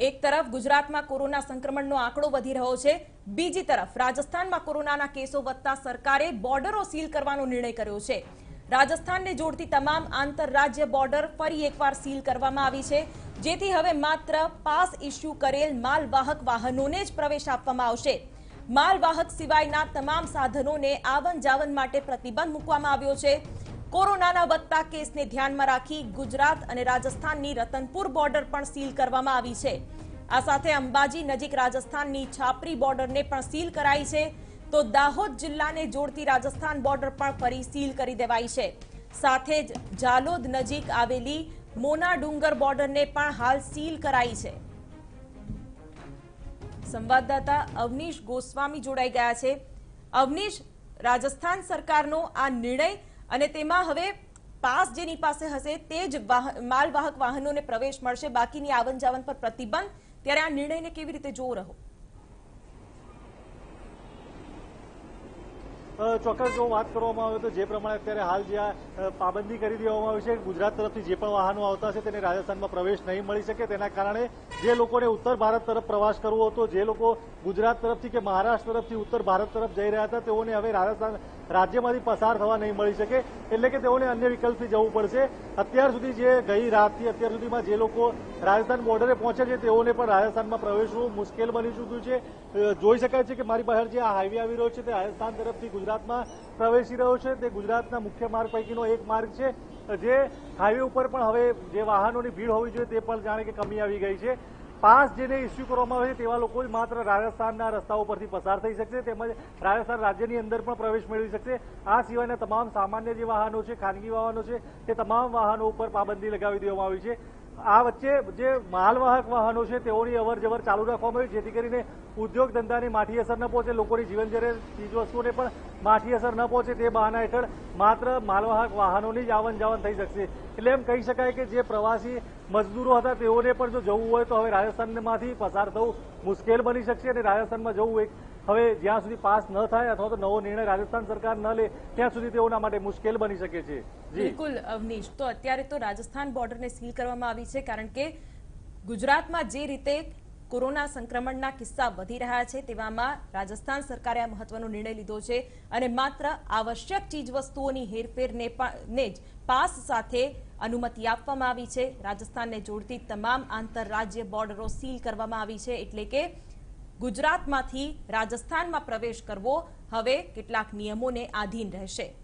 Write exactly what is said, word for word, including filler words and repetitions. एक तरफ गुजरात में कोरोना संक्रमण नो आंकड़ो वधी रह्यो छे, बीजी तरफ राजस्थान में कोरोना ना केसो वधता सरकारे बॉर्डरो सील करवानो निर्णय कर्यो छे। राजस्थान ने जोड़ती तमाम आंतरराज्य बॉर्डर फरी एकवार सील करवामां आवी छे, जेथी हवे मात्र पास इश्यू करेल मालवाहक वाहनोने ज प्रवेश आपवामां आवशे। मालवाहक सिवायना तमाम साधनोने आवन जावन माटे प्रतिबंध मूकवामां आव्यो छे। कोरोनाना वधता केसने ध्यानमां राखी गुजरात अने राजस्थाननी रतनपुर बॉर्डर पण सील करवामां आवी छे। आ साथे अंबाजी नजीक राजस्थाननी छापरी बॉर्डरने पण सील कराई छे, तो दाहोद जिल्लाने जोड़ती राजस्थान बॉर्डर पण फरी सील करी देवाई छे। साथे ज जालोद नजीक आवेली मोना डूंगर बॉर्डरने पण हाल सील कराई छे। संवाददाता अवनीश गोस्वामी जोड़ाई गया छे। अवनीश, राजस्थान सरकारनो आ निर्णय अने तेमां हवे पास जेनी पासे हशे ते ज मालवाहक वाहनोने प्रवेश मळशे, बाकीनी आवन जावन पर प्रतिबंध, त्यारे आ निर्णयने केवी रीते जोई रहो? चौक्स जो बात करें तो जे प्रमाण अत्यारे हाल ज्यादा पाबंदी कर दी है गुजरात तरफ से वाहनों आता है राजस्थान में प्रवेश नहीं मिली सके, कारण जे लोग ने उत्तर भारत तरफ प्रवास करवो हतो, जे लोग गुजरात तरफ से महाराष्ट्र तरफ से उत्तर भारत तरफ जाइ रह्या हता तेओने हवे राजस्थान राज्य में पसार थवा नहीं मिली सके, एटले के तेओने अन्य विकल्प जवू पड़शे। अत्यार सुधी जे गई रात थी अत्यार सुधी में जे लोग राजस्थान बॉर्डरे पहोंचे छे तेओने पण राजस्थान में प्रवेशवू मुश्किल बनी चुक्युं छे। जोई शकाय छे के मारी पाछळ जे आ हाईवे आवी रह्यो छे ते राजस्थान तरफ थी गुजरात में प्रवेशी रह्यो छे, ते गुजरातना मुख्य मार्ग पैकीनो एक मार्ग छे। जे हाईवे पर पण हवे जे वाहनों की भीड़ होवी जोईए ते पण जाणे के कमी आवी गई छे। पास जेने इश्यू करवामां आवे तेवा लोको मात्र राजस्थानना रस्ताओ परथी पसार थई शकशे, तेमज राजस्थान राज्यनी अंदर पण प्रवेश मेळवी शकशे। आ सिवायना तमाम सामान्य जे वाहनो छे, खानगी वाहनो छे, ते तमाम वाहनो पर पाबंदी लगावी देवामां आवी छे। आ वच्चे जे मालवाहक वाहनो छे तेओनी अवरजवर चालू राखवामां आवी, जेथी करीने उद्योग धंधाने माठी असर न पहोंचे, लोकोनी जीवनजरूरी चीजवस्तुओने पण माठी असर न पहोंचे ते बहाना हेठळ मात्र मालवाहक वाहनोनी ज आवन जावन थई शकशे। एटले एम कही शकाय के जे प्रवासी मजदूरो हता तेओने पण जो जवुं होय तो हवे राजस्थानमांथी पसार थवुं मुश्केल बनी शकशे अने राजस्थानमां जवुं एक हवे ज्यां सुधी पास न थाय अथवा तो नवो निर्णय राजस्थान सरकार न ले त्यां सुधी तेओना माटे मुश्केल बनी शके छे। बिल्कुल अवनीश, तो अत्यारे तो राजस्थान बॉर्डरने सील करवामां आवी छे, कारण के गुजरातमां जे रीते कोरोना संक्रमणना किस्सा वधी रह्या छे तेवामां राजस्थान सरकारे आ महत्वनो निर्णय लीधो छे अने मात्र आवश्यक चीजवस्तुओनी हेरफेरने ने ज पास साथे अनुमति आपवामां आवी छे। राजस्थानने जोड़ती तमाम आंतरराज्य बॉर्डरो सील करवामां आवी छे, एटले के गुजरातमांथी राजस्थानमां प्रवेश करवो हवे केटलाक नियमोने आधीन रहेशे।